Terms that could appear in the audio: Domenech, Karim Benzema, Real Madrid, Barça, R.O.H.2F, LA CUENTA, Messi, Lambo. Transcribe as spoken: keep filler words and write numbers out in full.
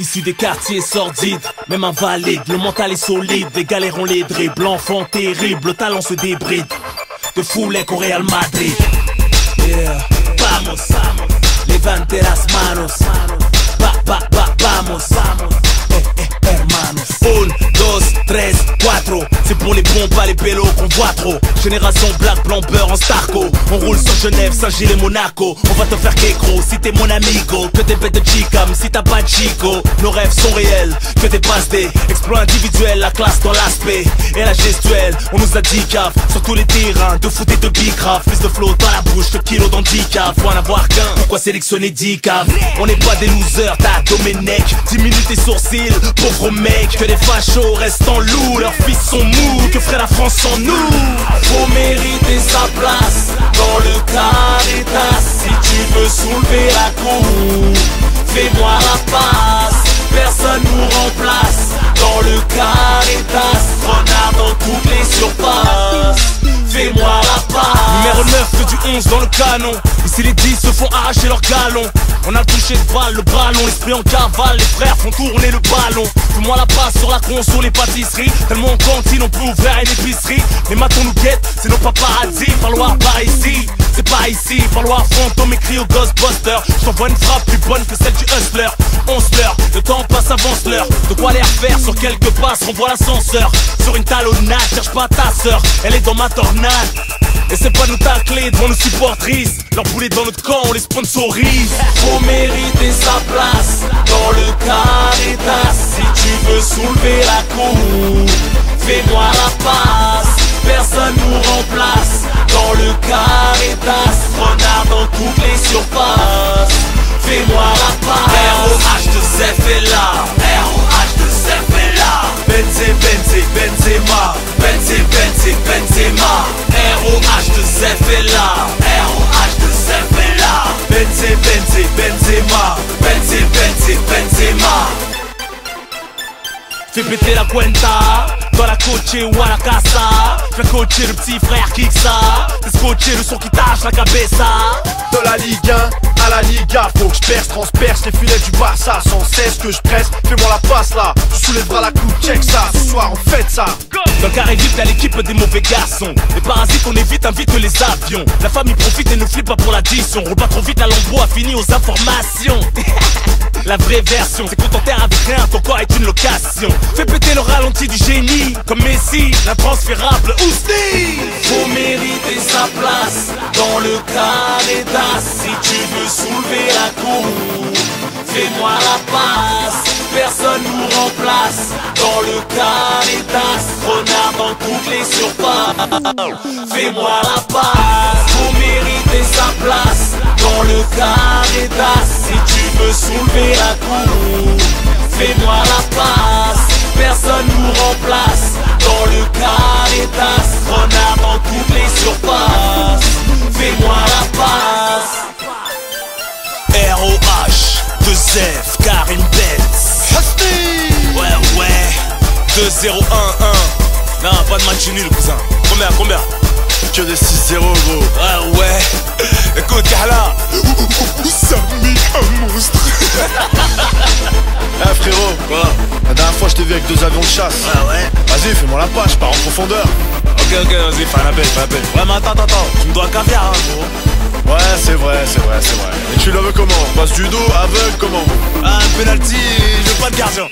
issus des quartiers sordides, même invalides. Le mental est solide, les galères ont les dribbles. L'enfant terrible, le talent se débride. De Fulec au Real Madrid. Yeah, vamos, levante las manos. Va, va, va, vamos, eh, eh, hermanos. un, deux, trois, quatre. C'est pour les bons, pas les pélos qu'on voit trop. Génération black, blanc, beurre en starco. On roule sur Genève, Saint-Gilles et Monaco. On va te faire kékro, si t'es mon amigo. Que t'es bête de chicam, si t'as pas de chico. Nos rêves sont réels, que t'es passe des exploits individuels, la classe dans l'aspect et la gestuelle, on nous a dit caf. Sur tous les terrains, de foot et de bicraft. Plus de flow dans la bouche, que kilo dans dix caf. Faut en avoir qu'un, pourquoi sélectionner dix caf? On n'est pas des losers, t'as Domenech. Diminue tes sourcils, pauvre mec. Que les fachos restent en loup, leurs fils sont mous. Que ferait la France sans nous? Faut mériter sa place dans le tas des tasses. Si tu veux soulever la coupe, fais-moi la passe. Personne nous remplace dans le tas des tasses. Renard dans toutes les surfaces, fais-moi la passe. Numéro neuf du onze dans le canon. Ici les dix se font arracher leurs galons. On a touché de balle le ballon, l'esprit en cavale, les frères font tourner le ballon. Fais-moi la passe sur la console et pâtisserie. Tellement en cantine on peut ouvrir une épicerie. Les matons nous guettent, c'est nos paparazzi. Falloir par ici, c'est pas ici. Falloir fantôme et crie au Ghostbuster. J'envoie une frappe plus bonne que celle du hustler. On se leurre, le temps passe, avance l'heure. De quoi les refaire sur quelques passes, on voit l'ascenseur. Sur une talonnade, cherche pas ta sœur, elle est dans ma tornade. Et c'est pas nous tacler devant nos supportrices. Leur poulet dans notre camp, on les sponsorise. Faut mériter sa place dans le Caritas. Si tu veux soulever la coupe, fais-moi la passe. Personne nous remplace dans le Caritas. Renard dans toutes les surfaces, fais-moi la passe. R O H deux F est là, R O H deux F est là. Benzé, Benzé, Benzema, Benzé, Benzé, Benzema. R O H deux F est là, R O H deux F est là. Benzé, Benzé, Benzema, Benzé, Benzé, Benzema. Fais péter la cuenta, dans la coachée ou à la casa. Fais coacher le petit frère qui ça, fais coacher le son qui tâche la cabeza. De la Ligue un à la Liga, faut que je perce, transperce les filets du Barça. Sans cesse que je presse, fais-moi la passe là. Tu soulèveras la coupe, check ça, ce soir on fête ça. Dans le carré vif, t'as l'équipe des mauvais garçons. Les parasites, on évite, invite les avions. La famille profite et ne flippe pas pour l'addition. Roule pas trop vite, la Lambo a fini aux informations. La vraie version, c'est qu'on t'enterre avec rien, ton corps est une location. Fais péter le ralenti du génie, comme Messi, l'intransférable Ousni. Faut mériter sa place dans le Caritas. Si tu veux soulever la coupe, fais-moi la passe. Personne nous remplace dans le Caritas. Renard dans toutes les surfaces, fais-moi la passe. Faut mériter sa place dans le Caritas. Si tu veux soulever la coupe, fais-moi la passe. Personne nous remplace dans le Caritas. Renard dans toutes les surfaces, fais-moi la passe. R O H deux F, Karim Benz. Ouais ouais, deux zéro un un. Non, pas de match nul cousin. Combien, combien? Que des six zéro gros. Ouais ouais. Écoute Kahla, ça met un monstre. Eh frérot, quoi? La dernière fois je t'ai vu avec deux avions de chasse. Ouais ouais. Vas-y fais-moi la page, je pars en profondeur. Ok ok vas-y, fais la belle, fais la belle. Ouais mais attends, attends, tu me dois un caviar hein gros. Ouais c'est vrai, c'est vrai, c'est vrai. Et tu le veux comment? Passe du dos, aveugle, comment? Ah un penalty, je veux pas de gardien.